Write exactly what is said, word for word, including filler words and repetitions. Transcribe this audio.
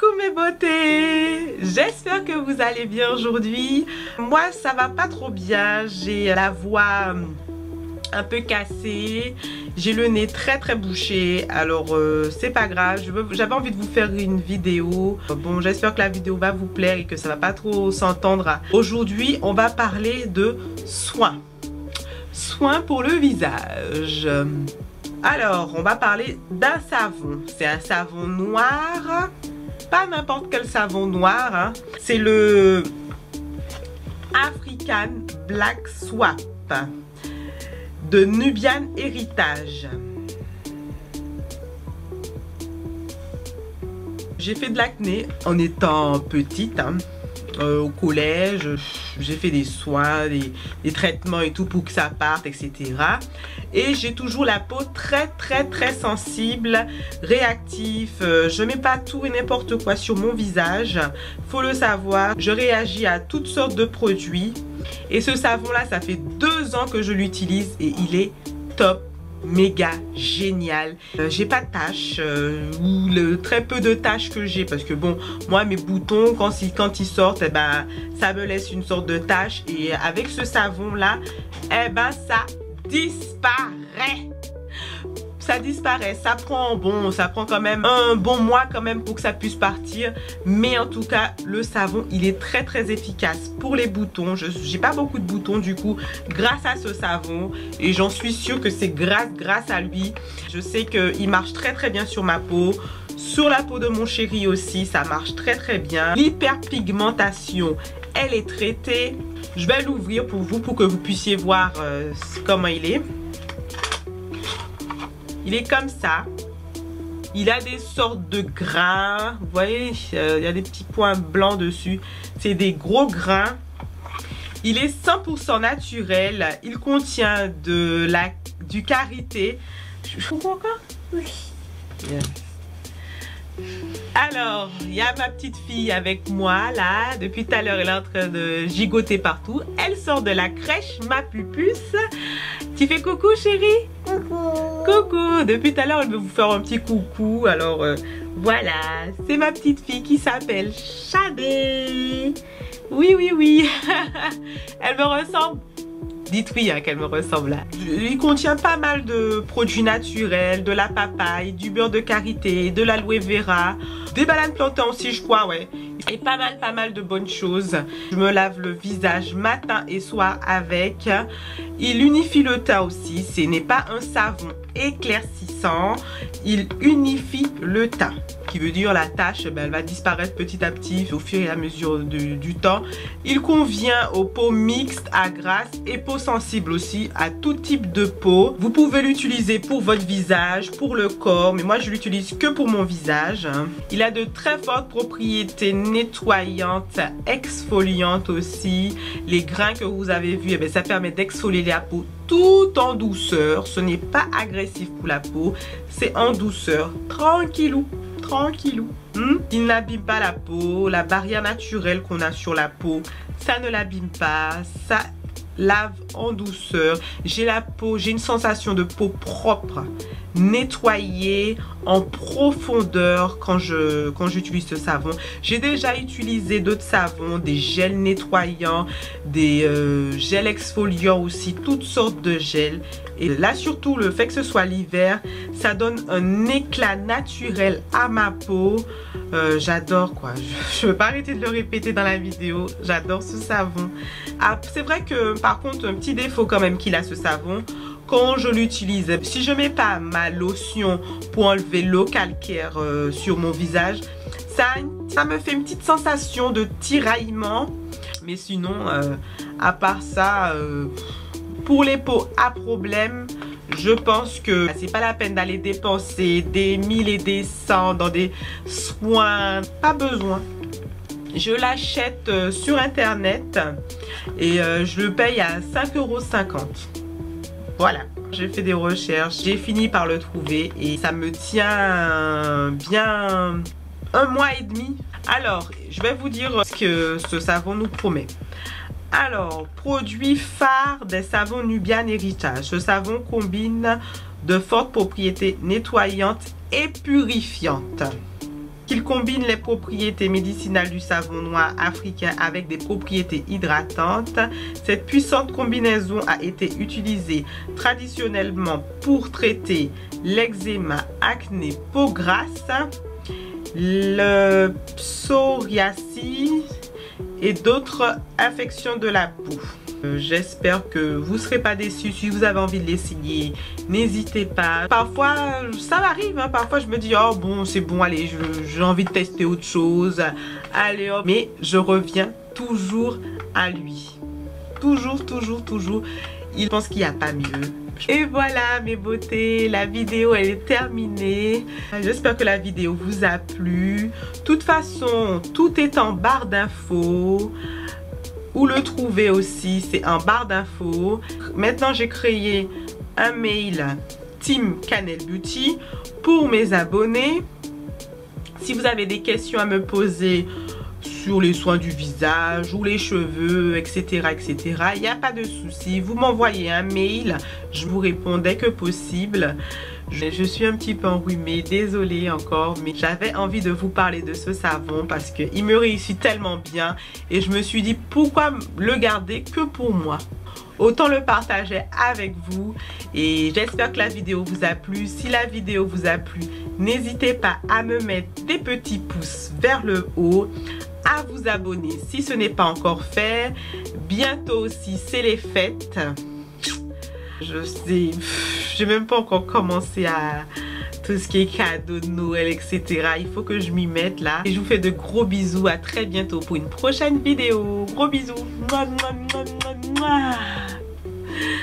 Coucou mes beautés, j'espère que vous allez bien aujourd'hui. Moi ça va pas trop bien, j'ai la voix un peu cassée, j'ai le nez très très bouché, alors euh, c'est pas grave, j'avais envie de vous faire une vidéo. Bon, j'espère que la vidéo va vous plaire et que ça va pas trop s'entendre. Aujourd'hui on va parler de soins, soins pour le visage. Alors, on va parler d'un savon. C'est un savon noir, pas n'importe quel savon noir, hein. C'est le African Black Soap de Nubian Heritage. J'ai fait de l'acné en étant petite, hein. Euh, au collège, j'ai fait des soins, des, des traitements et tout pour que ça parte, et cetera. Et j'ai toujours la peau très très très sensible, réactive. Euh, je mets pas tout et n'importe quoi sur mon visage, faut le savoir. Je réagis à toutes sortes de produits. Et ce savon là, ça fait deux ans que je l'utilise et il est top, méga génial. Euh, j'ai pas de taches, euh, ou le très peu de taches que j'ai, parce que bon, moi mes boutons quand ils, quand ils sortent, eh ben, ça me laisse une sorte de tache, et avec ce savon là, eh ben ça disparaît. Ça disparaît, ça prend bon, ça prend quand même un bon mois quand même pour que ça puisse partir, mais en tout cas le savon il est très très efficace pour les boutons. Je j'ai pas beaucoup de boutons du coup grâce à ce savon, et j'en suis sûre que c'est grâce grâce à lui. Je sais que il marche très très bien sur ma peau, sur la peau de mon chéri aussi, ça marche très très bien. L'hyperpigmentation, elle est traitée. Je vais l'ouvrir pour vous pour que vous puissiez voir euh, comment il est. Il est comme ça, il a des sortes de grains, vous voyez, euh, il y a des petits points blancs dessus, c'est des gros grains. Il est cent pour cent naturel, il contient de la, du karité. Je comprends encore ? Oui. Yeah. Alors, il y a ma petite fille avec moi là, depuis tout à l'heure elle est en train de gigoter partout. Elle sort de la crèche, ma pupusse. Tu fais coucou chérie? Coucou. Coucou. Depuis tout à l'heure elle veut vous faire un petit coucou. Alors euh, voilà, c'est ma petite fille qui s'appelle Chade. Oui, oui, oui. Elle me ressemble. Dites oui hein, qu'elle me ressemble là. Il contient pas mal de produits naturels, de la papaye, du beurre de karité, de l'aloe vera, des bananes plantains aussi je crois, ouais. Et pas mal, pas mal de bonnes choses. Je me lave le visage matin et soir avec. Il unifie le teint aussi. Ce n'est pas un savon éclaircissant. Il unifie le teint. Qui veut dire la tache, ben, elle va disparaître petit à petit au fur et à mesure de, du temps. Il convient aux peaux mixtes à grasse et peaux sensibles aussi, à tout type de peau. Vous pouvez l'utiliser pour votre visage, pour le corps, mais moi je l'utilise que pour mon visage. Il a de très fortes propriétés nettoyantes, exfoliantes aussi. Les grains que vous avez vus, eh bien, ça permet d'exfolier la peau tout en douceur. Ce n'est pas agressif pour la peau, c'est en douceur, tranquillou. Tranquillou. Hmm? Il n'abîme pas la peau. La barrière naturelle qu'on a sur la peau, ça ne l'abîme pas. Ça lave en douceur. J'ai la peau, j'ai une sensation de peau propre, nettoyée en profondeur quand je quand j'utilise ce savon. J'ai déjà utilisé d'autres savons, des gels nettoyants, des euh, gels exfoliants aussi, toutes sortes de gels. Et là surtout le fait que ce soit l'hiver, ça donne un éclat naturel à ma peau. Euh, j'adore quoi, je ne veux pas arrêter de le répéter dans la vidéo, j'adore ce savon. Ah, c'est vrai que par contre un petit défaut quand même qu'il a ce savon, quand je l'utilise, si je ne mets pas ma lotion pour enlever l'eau calcaire euh, sur mon visage, ça, ça me fait une petite sensation de tiraillement. Mais sinon, euh, à part ça... Euh, pour les peaux à problème, je pense que c'est pas la peine d'aller dépenser des mille et des cents dans des soins. Pas besoin. Je l'achète sur internet et je le paye à cinq euros cinquante. Voilà. J'ai fait des recherches, j'ai fini par le trouver et ça me tient bien un mois et demi. Alors, je vais vous dire ce que ce savon nous promet. Alors, produit phare des savons Nubian Heritage. Ce savon combine de fortes propriétés nettoyantes et purifiantes. qu'il combine les propriétés médicinales du savon noir africain avec des propriétés hydratantes. Cette puissante combinaison a été utilisée traditionnellement pour traiter l'eczéma, acné, peau grasse, le psoriasis et d'autres infections de la peau. Euh, J'espère que vous ne serez pas déçus. Si vous avez envie de l'essayer, n'hésitez pas. Parfois, ça m'arrive. Hein, parfois, je me dis, oh bon, c'est bon, allez, j'ai envie de tester autre chose. Allez, hop. Mais je reviens toujours à lui. Toujours, toujours, toujours. Il pense qu'il n'y a pas mieux. Et voilà mes beautés, la vidéo elle est terminée. J'espère que la vidéo vous a plu. De toute façon, tout est en barre d'infos. Où le trouver aussi, c'est en barre d'infos. Maintenant, j'ai créé un mail Team K'nel Beauty pour mes abonnés. Si vous avez des questions à me poser sur les soins du visage ou les cheveux, etc, etc, il n'y a pas de souci, vous m'envoyez un mail, je vous réponds dès que possible. Je, je suis un petit peu enrhumée, désolée encore, mais j'avais envie de vous parler de ce savon parce que il me réussit tellement bien et je me suis dit pourquoi le garder que pour moi, autant le partager avec vous. Et j'espère que la vidéo vous a plu. Si la vidéo vous a plu, n'hésitez pas à me mettre des petits pouces vers le haut, à vous abonner si ce n'est pas encore fait. Bientôt aussi, c'est les fêtes. Je sais, j'ai même pas encore commencé à tout ce qui est cadeaux de Noël, et cetera. Il faut que je m'y mette là. Et je vous fais de gros bisous. À très bientôt pour une prochaine vidéo. Gros bisous. Mouah, mouah, mouah, mouah, mouah.